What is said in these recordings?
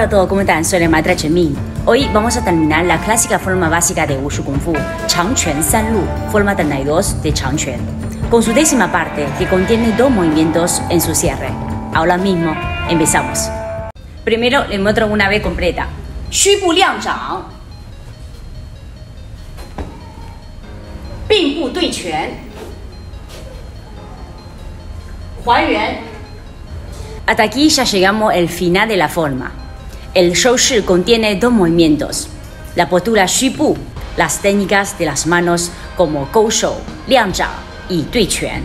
Hola a todos, ¿cómo están? Soy la Madre Chen Ming. Hoy vamos a terminar la clásica forma básica de Wushu Kung Fu, Changquan Sanlu, forma 32 de Changquan, con su 10ª parte que contiene 2 movimientos en su cierre. Ahora mismo, empezamos. Primero le muestro una vez completa. Shipu Liangzhang, Bingbu Duiquan, Huán Yuán. Hasta aquí ya llegamos al final de la forma. El shou shi contiene 2 movimientos, la postura Shipu, las técnicas de las manos como gou shou, liangzhang y duiquan.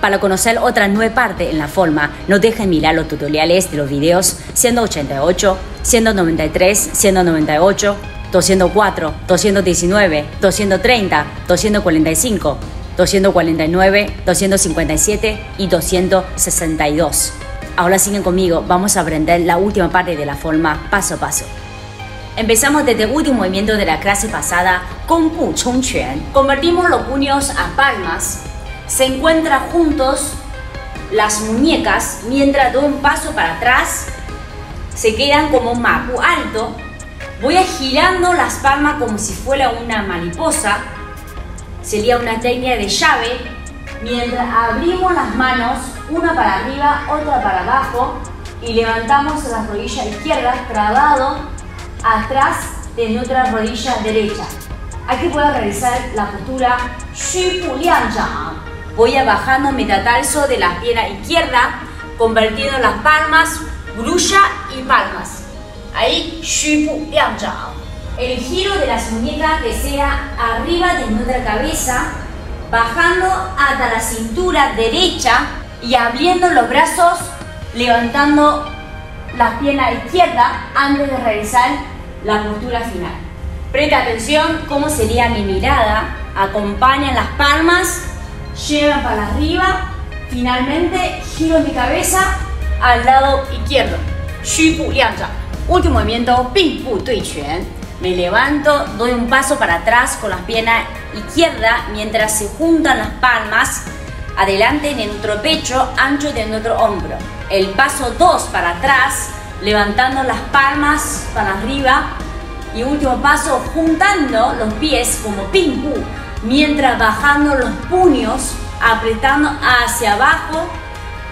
Para conocer otras 9 partes en la forma, no dejen mirar los tutoriales de los videos 188, 193, 198, 204, 219, 230, 245, 249, 257 y 262. Ahora siguen conmigo, vamos a aprender la última parte de la forma paso a paso. Empezamos desde el último movimiento de la clase pasada con Bu Chongquan. Convertimos los puños a palmas, se encuentran juntos las muñecas mientras doy un paso para atrás, se quedan como ma pu alto. Voy a girando las palmas como si fuera una mariposa, sería una técnica de llave. Mientras abrimos las manos, una para arriba, otra para abajo, y levantamos las rodillas izquierdas, trabado atrás de nuestra rodilla derecha. Aquí voy a realizar la postura Shipu Liangzhang. Voy a bajando metatarso de la pierna izquierda, convirtiendo las palmas, grulla y palmas. Ahí, Shipu Liangzhang. El giro de las muñecas que sea arriba de nuestra cabeza, bajando hasta la cintura derecha y abriendo los brazos, levantando la pierna izquierda antes de realizar la postura final. Presta atención cómo sería mi mirada, acompañan las palmas, llevan para arriba, finalmente giro mi cabeza al lado izquierdo. Shipu Liangzhang. Último movimiento, Bingbu Duiquan. Me levanto, doy un paso para atrás con las piernas izquierda mientras se juntan las palmas adelante de nuestro pecho, ancho de nuestro hombro. El paso 2 para atrás, levantando las palmas para arriba, y último paso juntando los pies como Bingbu, mientras bajando los puños, apretando hacia abajo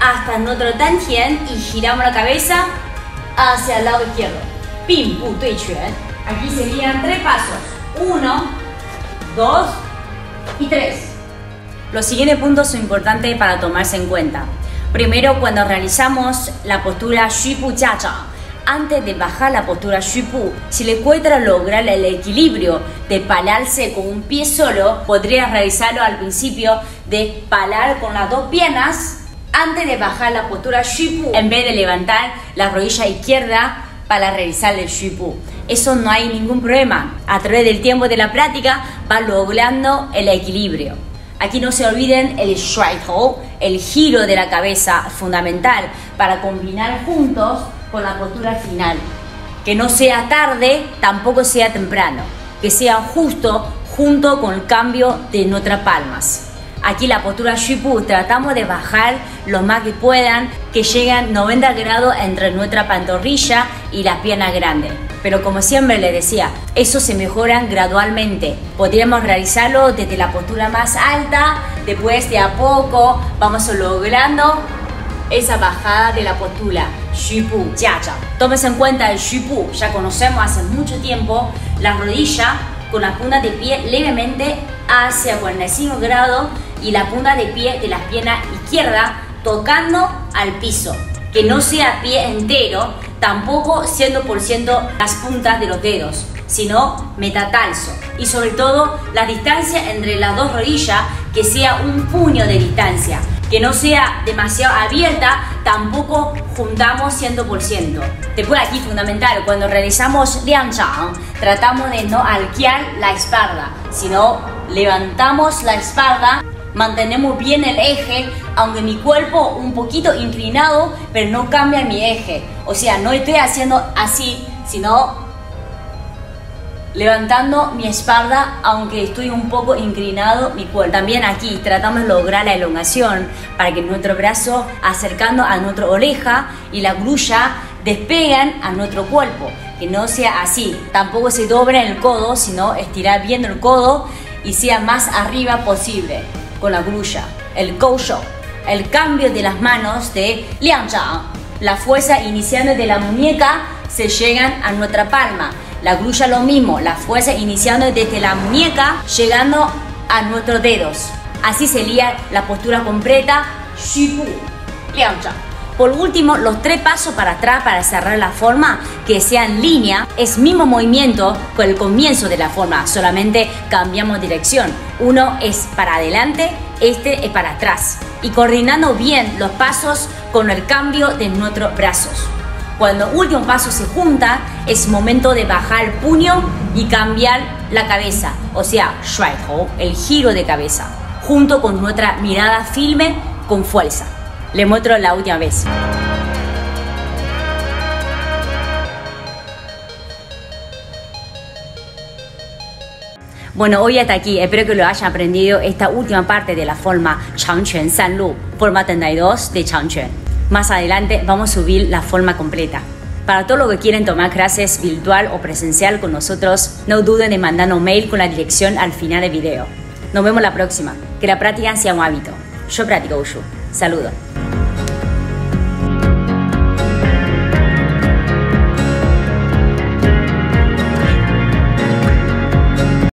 hasta nuestro dan tian y giramos la cabeza hacia el lado izquierdo. Bingbu Duiquan. Aquí serían 3 pasos, 1, 2 y 3. Los siguientes puntos son importantes para tomarse en cuenta. Primero, cuando realizamos la postura Shipu Cha Cha, antes de bajar la postura Shipu, si le cuesta lograr el equilibrio de pararse con un pie solo, podría realizarlo al principio de parar con las 2 piernas antes de bajar la postura Shipu, en vez de levantar la rodilla izquierda para realizar el Shipu. Eso no hay ningún problema. A través del tiempo de la práctica va logrando el equilibrio. Aquí no se olviden el schweithel, el giro de la cabeza fundamental para combinar juntos con la postura final. Que no sea tarde, tampoco sea temprano. Que sea justo junto con el cambio de nuestras palmas. Aquí la postura Shipu tratamos de bajar lo más que puedan, que lleguen 90 grados entre nuestra pantorrilla y las piernas grandes. Pero como siempre les decía, eso se mejoran gradualmente. Podríamos realizarlo desde la postura más alta, después de a poco vamos logrando esa bajada de la postura Shipu Cha Cha. Tómense en cuenta el Shipu, ya conocemos hace mucho tiempo, la rodilla con la punta de pie levemente hacia 45 grados y la punta de pie de las piernas izquierdas tocando al piso. Que no sea pie entero, tampoco 100% las puntas de los dedos, sino metatarso. Y sobre todo la distancia entre las 2 rodillas, que sea un puño de distancia. Que no sea demasiado abierta, tampoco juntamos 100%. Después aquí fundamental, cuando realizamos liangzhang, tratamos de no arquear la espalda, sino levantamos la espalda, mantenemos bien el eje, aunque mi cuerpo un poquito inclinado, pero no cambia mi eje. O sea, no estoy haciendo así, sino levantando mi espalda, aunque estoy un poco inclinado mi cuerpo. También aquí tratamos de lograr la elongación para que nuestro brazo acercando a nuestra oreja y la grulla despegan a nuestro cuerpo, que no sea así, tampoco se dobla el codo, sino estirar bien el codo y sea más arriba posible con la grulla, el gou shou, el cambio de las manos de Liangzhang, la fuerza iniciando de la muñeca se llegan a nuestra palma, la grulla lo mismo, la fuerza iniciando desde la muñeca llegando a nuestros dedos, así sería la postura completa Shipu Liangzhang. Por último, los tres pasos para atrás para cerrar la forma que sea en línea es mismo movimiento con el comienzo de la forma, solamente cambiamos dirección. Uno es para adelante, este es para atrás. Y coordinando bien los pasos con el cambio de nuestros brazos. Cuando el último paso se junta, es momento de bajar el puño y cambiar la cabeza, o sea, schweithel, el giro de cabeza, junto con nuestra mirada firme con fuerza. Le muestro la última vez. Bueno, hoy hasta aquí. Espero que lo hayan aprendido esta última parte de la forma Changquan Sanlu, forma 32 de Changquan. Más adelante vamos a subir la forma completa. Para todos los que quieren tomar clases virtual o presencial con nosotros, no duden en mandarnos mail con la dirección al final del video. Nos vemos la próxima. Que la práctica sea un hábito. Yo practico Wushu. Saludos.